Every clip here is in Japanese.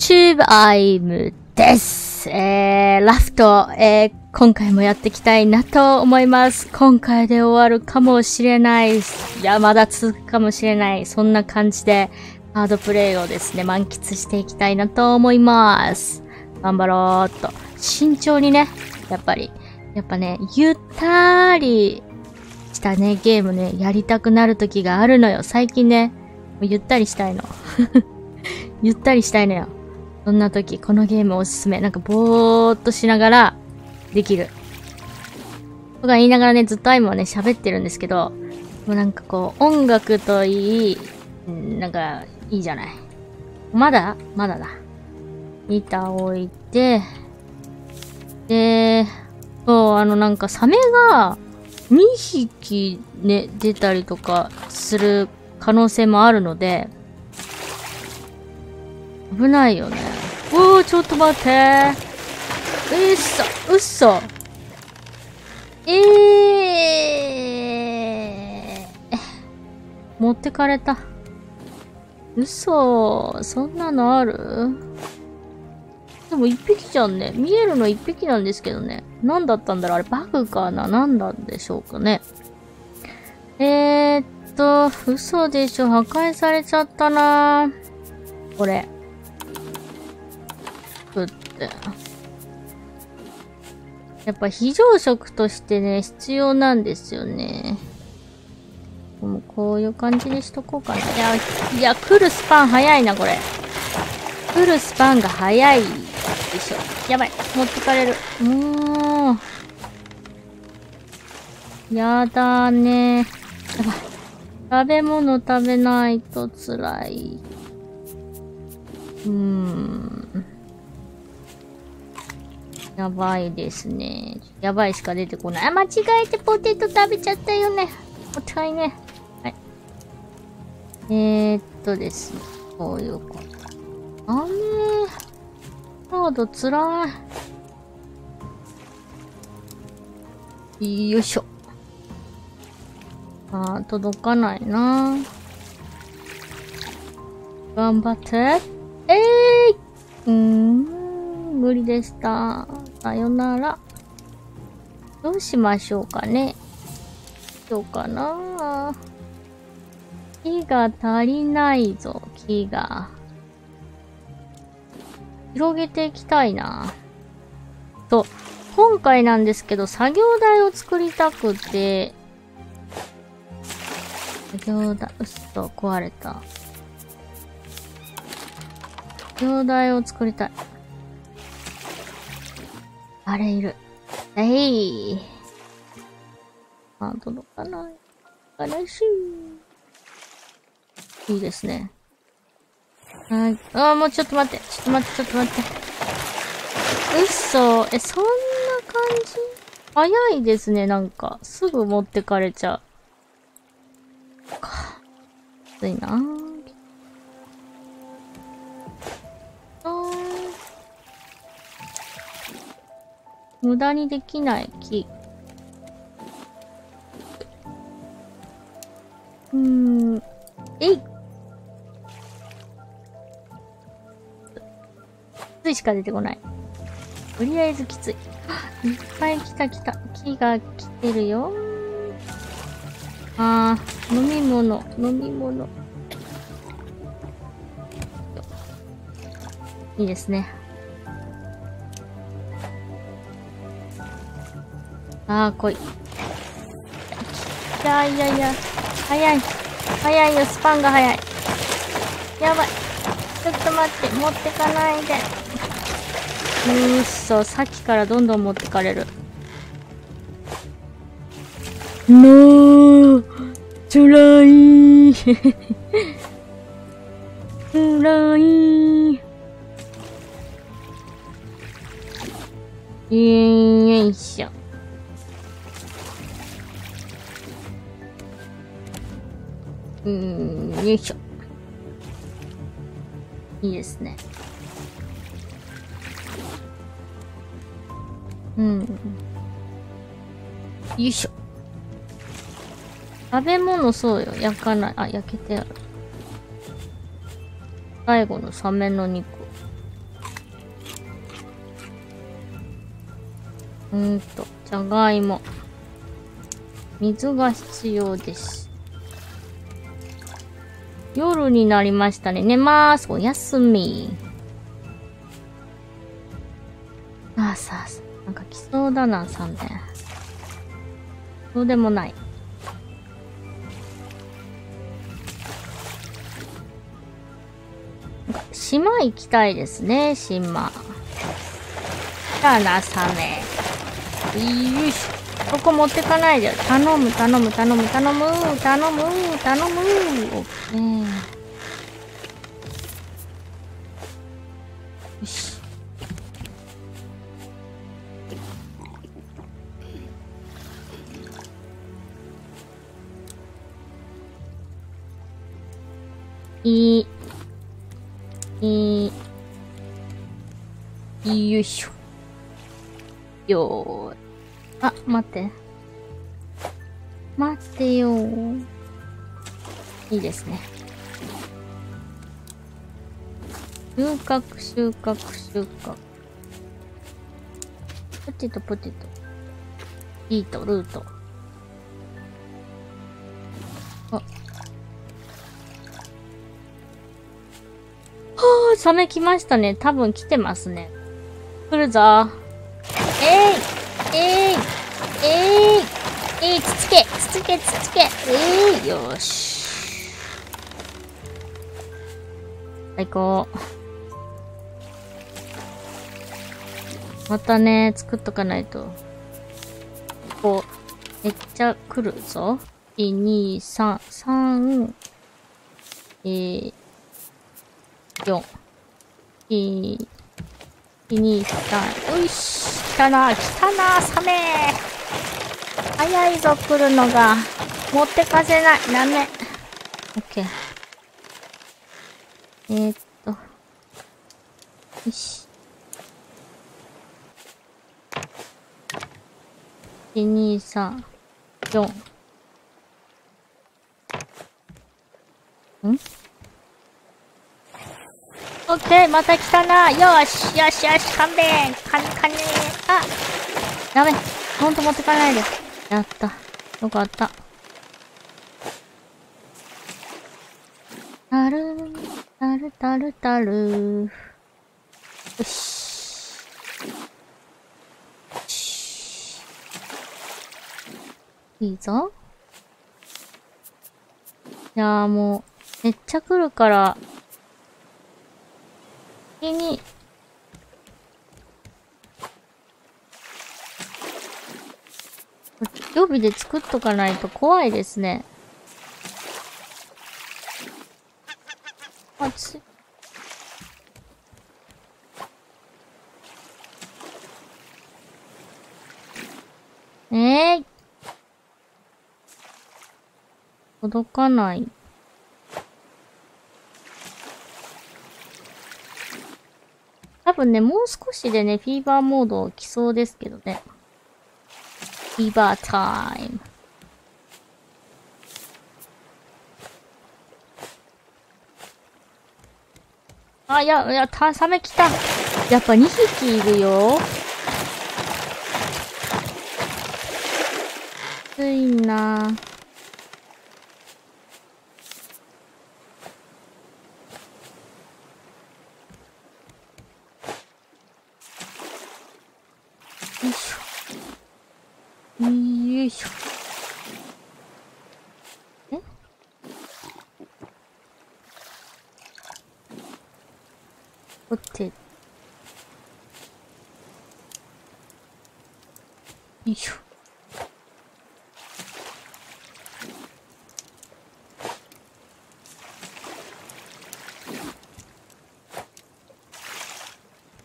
YouTube アイムです。ラフト、今回もやっていきたいなと思います。今回で終わるかもしれない。いや、まだ続くかもしれない。そんな感じで、カードプレイをですね、満喫していきたいなと思います。頑張ろうっと。慎重にね、やっぱね、ゆったりしたね、ゲームね、やりたくなる時があるのよ。最近ね、ゆったりしたいの。ゆったりしたいのよ。そんな時、このゲームおすすめ。なんか、ぼーっとしながら、できる。とか言いながらね、ずっと今ね、喋ってるんですけど、もうなんかこう、音楽といい、なんか、いいじゃない。まだだ。板置いて、で、そう、なんか、サメが、2匹ね、出たりとか、する可能性もあるので、危ないよね。おー、ちょっと待ってー。うっそ。持ってかれた。うそー。そんなのある？でも一匹じゃんね。見えるの一匹なんですけどね。何だったんだろう？あれバグかな？何なんでしょうかね。嘘でしょ。破壊されちゃったなー。これ。やっぱ非常食としてね、必要なんですよね。もうこういう感じにしとこうかな。いや、来るスパン早いな、これ。来るスパンが早いでしょ。やばい、持ってかれる。もう。やだね。やばい。食べ物食べないと辛い。やばいですね。やばいしか出てこない。あ、間違えてポテト食べちゃったよね。もったいね。はい。ですね。こういうこと。あねー。カードつらい。よいしょ。あー、届かないな。頑張って。無理でした。さよなら。どうしましょうかね。どうかな。木が足りないぞ、木が。広げていきたいな。と、今回なんですけど、作業台を作りたくて。作業台、うっと壊れた。作業台を作りたい。あれいる。あ、届かない。悲しい。いいですね。はい。あ、もうちょっと待って。うっそ。そんな感じ？早いですね、なんか。すぐ持ってかれちゃう。か。きついなぁ。無駄にできない木。えい！きついしか出てこない。とりあえずきつい。いっぱい来た。木が来てるよ。あー、飲み物。いいですね。あー、来い。いや。早いよ、スパンが早い。やばい。ちょっと待って、持ってかないで。うっそ、さっきからどんどん持ってかれる。もう、つらい。よいしょ。よいしょ。いいですね。よいしょ。食べ物そうよ。焼かない。あ、焼けてある。最後のサメの肉。じゃがいも。水が必要です。夜になりましたね。寝ます。おやすみ。ああさあさあ。なんか来そうだな、3点。そうでもない。なんか島行きたいですね、島。じゃあなさめ。よいしょ。ここ持ってかないで。頼む、頼む、頼む、頼む、頼む、頼む。オッケー。よし。よいしょ。よーい。あ、待って。待ってよー。いいですね。収穫、収穫、収穫。ポテト、ポテト。ビート、ルート。あ。はぁ、サメ来ましたね。多分来てますね。来るぞ。つつけ、つつけ、つつけ。よし。最高。またね、作っとかないと。こう、めっちゃ来るぞ。1、2、3、3、4、1、2、3。よし。来たな、来たな、サメ。早いぞ、来るのが。持ってかせない。ダメ。オッケー。よし。1、2、3、4。ん？オッケー、また来たな。よしよしよし、勘弁、勘ね。あ、ダメ。ほんと持ってかないで。やった。よかった。たる、たるたるたる。よし。いいぞ。じゃあもう、めっちゃ来るから、先に、予備で作っとかないと怖いですね。あ、つい。届かない。多分ね、もう少しでね、フィーバーモード来そうですけどね。フィーバータイム。あ、いや、サメ来た。やっぱ2匹いるよ。きついな。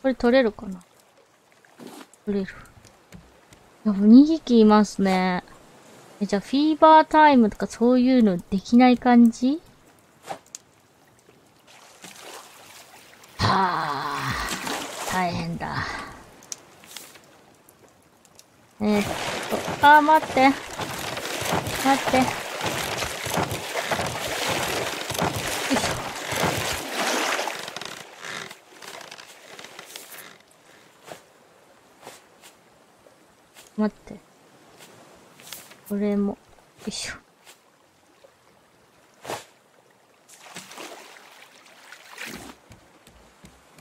これ取れるかな？取れる。いや、もう2匹いますね。じゃあ、フィーバータイムとかそういうのできない感じ？はぁ、大変だ。あー、待って。待って。よいしょ。待って。これも、よいしょ。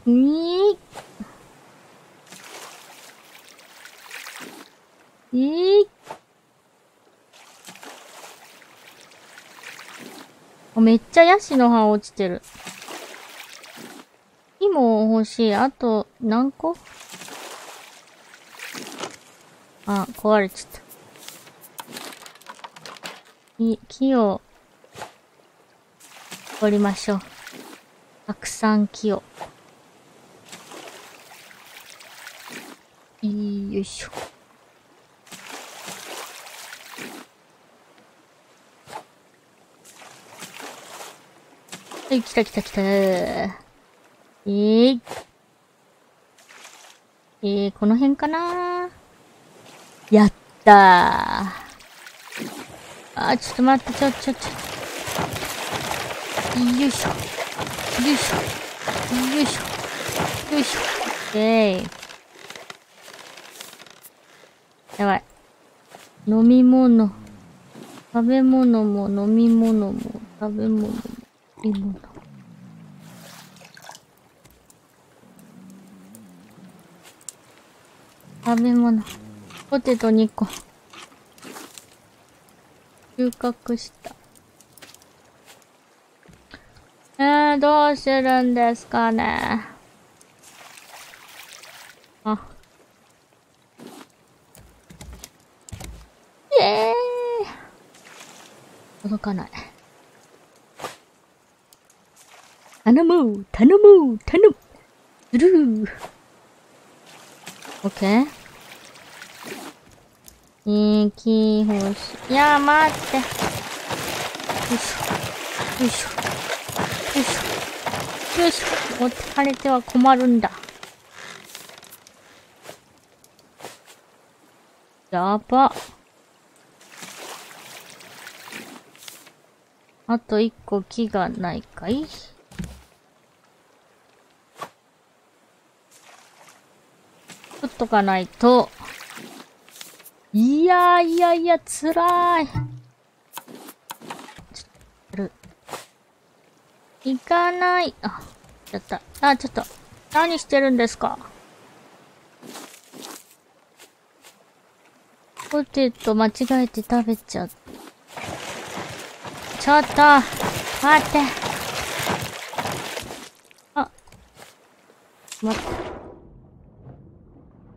にーめっちゃヤシの葉落ちてる。木も欲しい。あと、何個？あ、壊れちゃった。木を、掘りましょう。たくさん木を。よいしょ。はい、来た来た来た。この辺かな。やったー。ちょっと待って、ちょ。よいしょ。やばい。飲み物。食べ物も飲み物も食べ物も飲み物。食べ物。ポテト2個。収穫した。どうするんですかね。届かない。頼むずるー。オッケー。木欲しい。いやー、待って。よいしょ。持ってかれては困るんだ。やば。あと一個木がないかい？取っとかないと。いや、つらい。行かない。やった。ちょっと。何してるんですか？ポテト間違えて食べちゃった。ちょっと待って。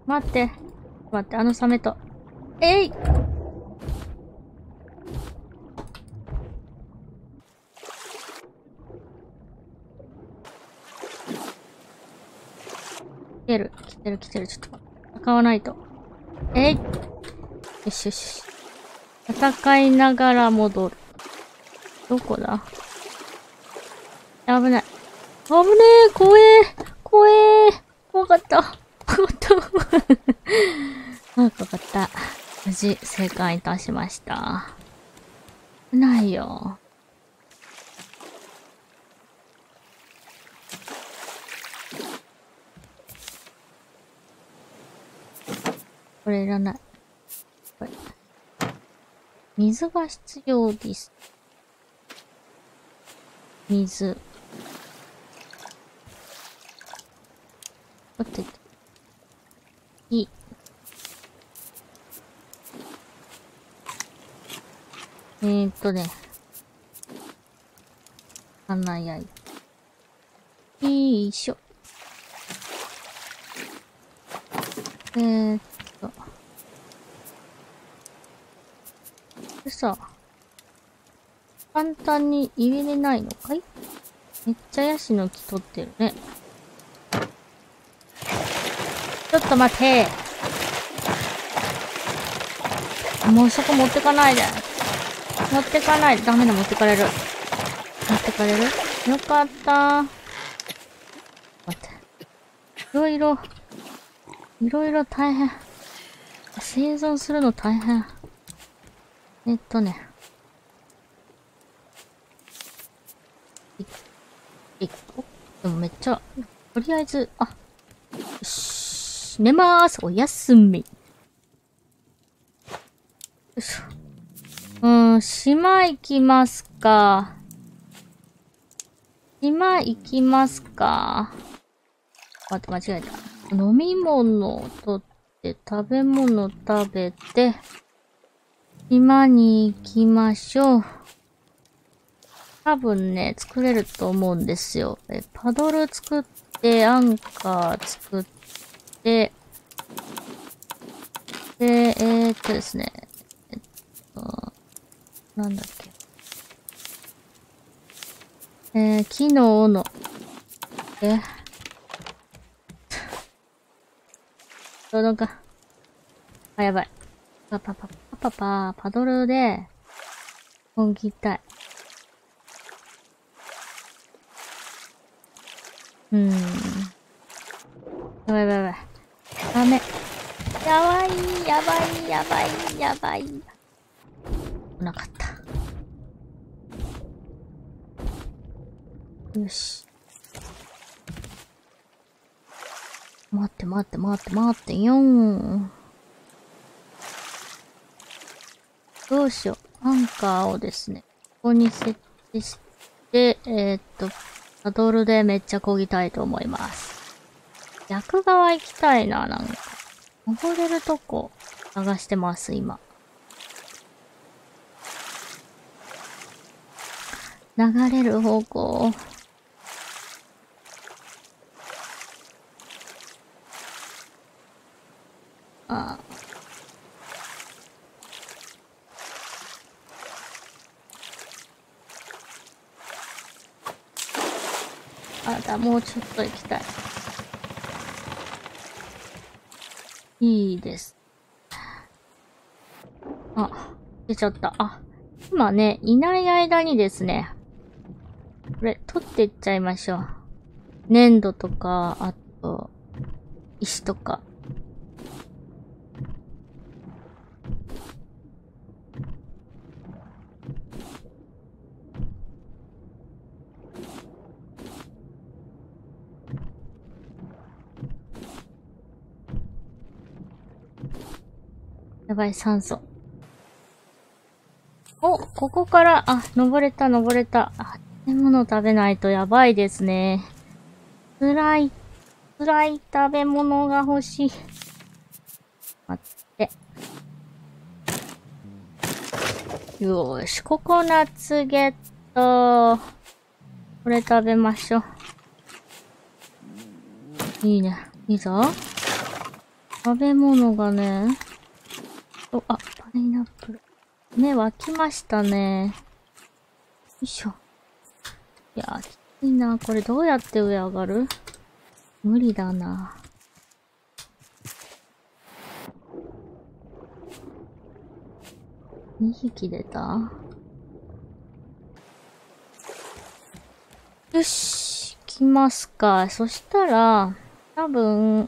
待って、あのサメと。来てる。ちょっと、戦わないと。よし。戦いながら戻る。どこだ？危ねえ、怖かった。怖かった。無事、生還いたしました。危ないよ。これいらない。これ。水が必要です。水。ポテト。花焼い。よいしょ。嘘。簡単に入れれないのかい？めっちゃヤシの木取ってるね。ちょっと待て。もうそこ持ってかないで。ダメだ、持ってかれる。よかった。待って。いろいろ大変。生存するの大変。でもめっちゃ、とりあえず、よし、寝まーす。おやすみ。島行きますか。島行きますか。待って、間違えた。飲み物を取って、食べ物食べて、島に行きましょう。多分ね、作れると思うんですよ。パドル作って、アンカー作って、で、ですね、なんだっけ。木の斧。どうどんか。あ、やばい。パドルで、本気たい。やばいやばいやばい。ダメ。やばい。なかった。よし。待ってよーん。どうしよう。アンカーをですね、ここに設置して、パドルでめっちゃ漕ぎたいと思います。逆側行きたいな、なんか。登れるとこ探してます、今。流れる方向。ああ。あだ、もうちょっと行きたい。いいです。あ、出ちゃった。あ、今ね、いない間にですね、これ、取っていっちゃいましょう。粘土とか、あと、石とか。やばい、酸素。お、ここから、あ、登れた。あ、食べ物食べないとやばいですね。辛い食べ物が欲しい。待って。よーし、ココナッツゲット。これ食べましょう。いいね。いいぞ。食べ物がね、お、あ、パイナップル。ね、沸きましたね。よいしょ。いやー、きついな。これどうやって上上がる？無理だな。2匹出た？よし、行きますか。そしたら、多分、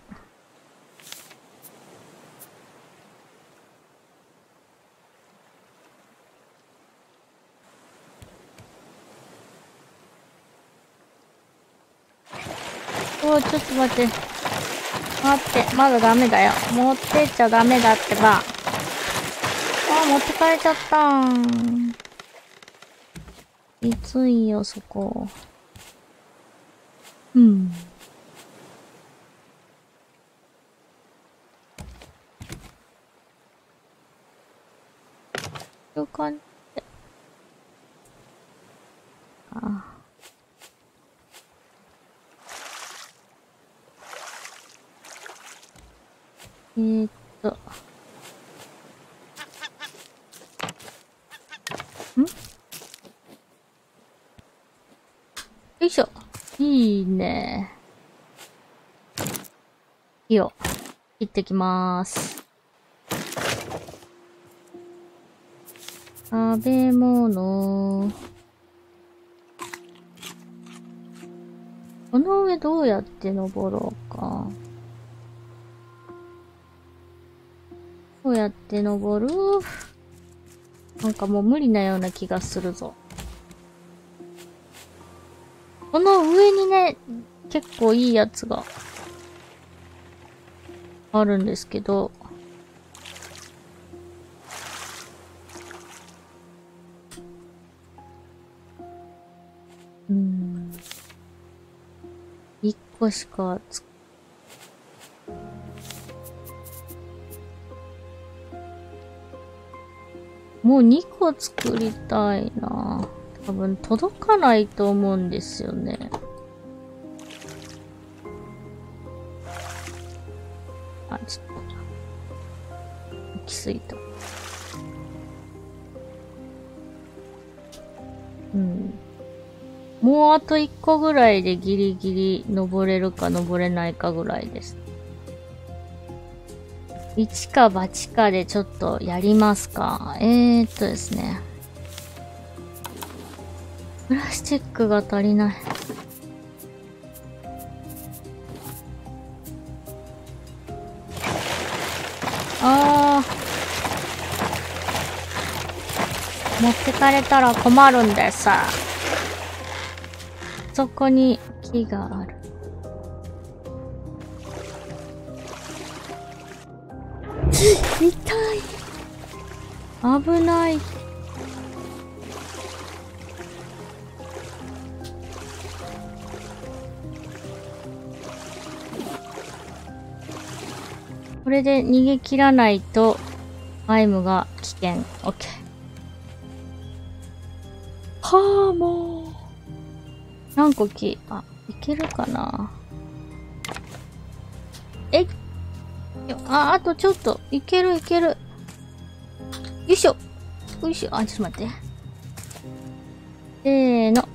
ちょっと待って、まだダメだよ。持ってっちゃダメだってば。あー、持ってかれちゃったー。きついよ、そこ。うん。よかった。ああ。ん？よいしょ。いいね。火を切ってきまーす。食べ物。この上どうやって登ろうか。どうやって登る？なんかもう無理なような気がするぞ。この上にね、結構いいやつがあるんですけど、1個しかもう2個作りたいな。多分届かないと思うんですよね。あ、ちょっと。きすぎた。うん。もうあと1個ぐらいでギリギリ登れるか登れないかぐらいです。一か八かでちょっとやりますか。ですね。プラスチックが足りない。ああ。持ってかれたら困るんです。そこに木がある。痛い。危ない。これで逃げ切らないとアイムが危険。オッケー。はあ、もう何個木、あ、いけるかな。えっ、あ、あとちょっと。いけるいける。よいしょ。よいしょ。あ、ちょっと待って。せーの。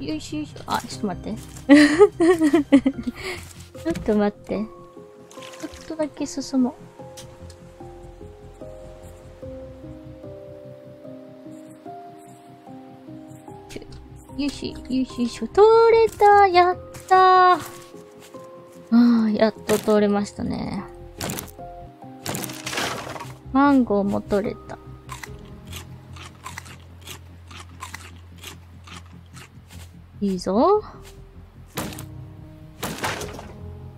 よいしょよいしょ。あ、ちょっと待って。ちょっと待って。ちょっとだけ進もう。よいしょよいしょよいしょ。通れた。やったー。ああ、やっと通れましたね。マンゴーも取れた。いいぞ。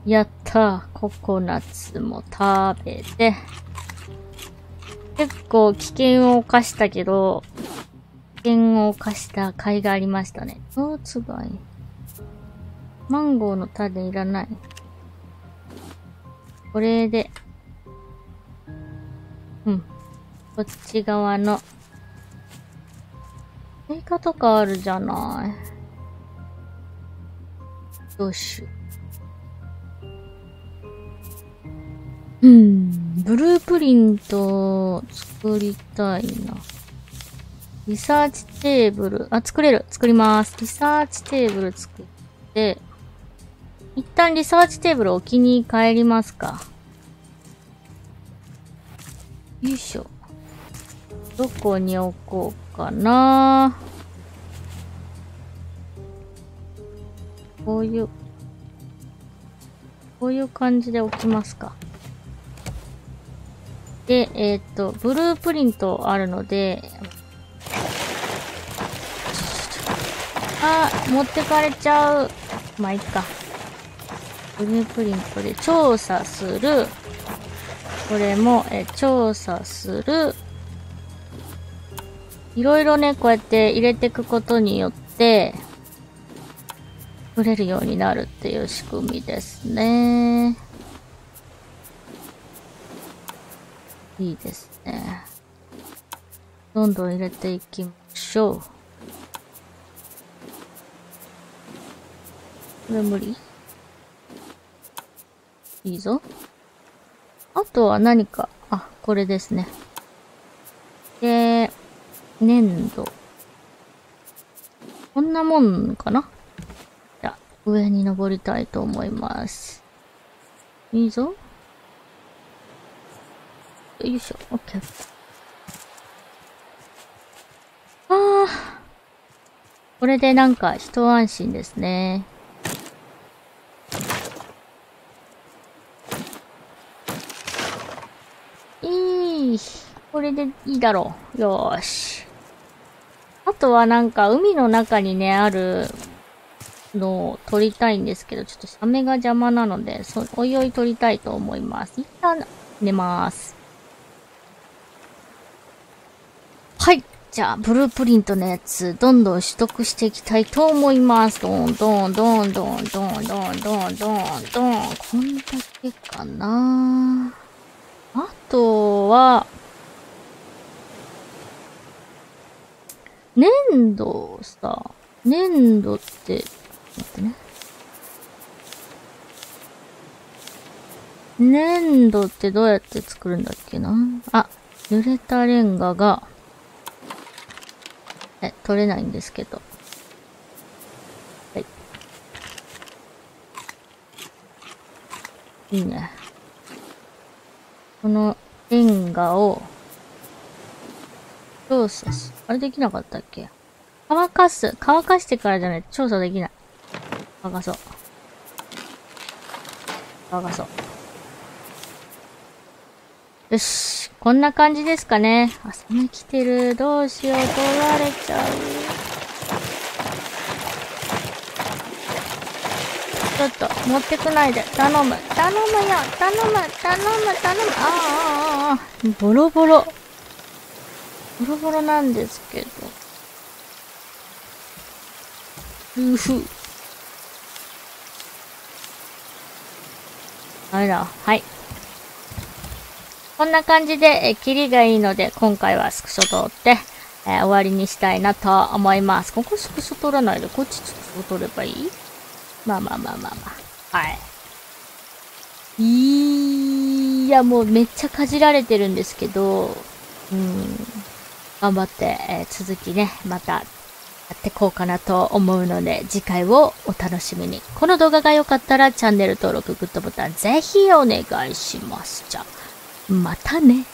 やった。ココナッツも食べて。結構危険を犯したけど、危険を犯した甲斐がありましたね。おー、つがい。マンゴーの種いらない。これで。うん。こっち側の。スイカとかあるじゃない。どうしよう。うん。ブループリント作りたいな。リサーチテーブル。あ、作れる。作ります。リサーチテーブル作って、一旦リサーチテーブル置きに帰りますか。よいしょ。どこに置こうかな。こういう感じで置きますか。で、ブループリントあるので、あ、持ってかれちゃう。まあ、いっか。ブループリントで調査する。これも調査する。いろいろね、こうやって入れていくことによって、取れるようになるっていう仕組みですね。いいですね。どんどん入れていきましょう。これ無理？いいぞ。あとは何か、あ、これですね。で、粘土。こんなもんかな？じゃあ、上に登りたいと思います。いいぞ。よいしょ、オッケー。ああ。これでなんか一安心ですね。これでいいだろう。よーし。あとはなんか海の中にね、あるのを取りたいんですけど、ちょっとサメが邪魔なので、おいおい取りたいと思います。一旦寝ます。はい。じゃあ、ブループリントのやつ、どんどん取得していきたいと思います。どんどんどんどんどんどんどんどんどん。こんだけかな。あとは、粘土をさ、粘土って、待ってね。粘土ってどうやって作るんだっけな。あ、濡れたレンガが、取れないんですけど。はい。いいね。このレンガを、調査し、あれできなかったっけ？乾かす。乾かしてからじゃないと調査できない。乾かそう。乾かそう。よし。こんな感じですかね。あ、サメ来てる。どうしよう。取られちゃう。ちょっと、持ってくないで。頼む。頼むよ。頼む。頼む。頼む。ああ、ああ、ああ。ボロボロ。ボロボロなんですけど。うふ。あれだ。はい。こんな感じで、キリがいいので、今回はスクショ撮って、終わりにしたいなと思います。ここスクショ撮らないで、こっちスクショ撮ればいい？まあまあまあまあまあ。はい。いや、もうめっちゃかじられてるんですけど、頑張って、続きね、また、やってこうかなと思うので、次回をお楽しみに。この動画が良かったら、チャンネル登録、グッドボタン、ぜひお願いします。じゃあまたね。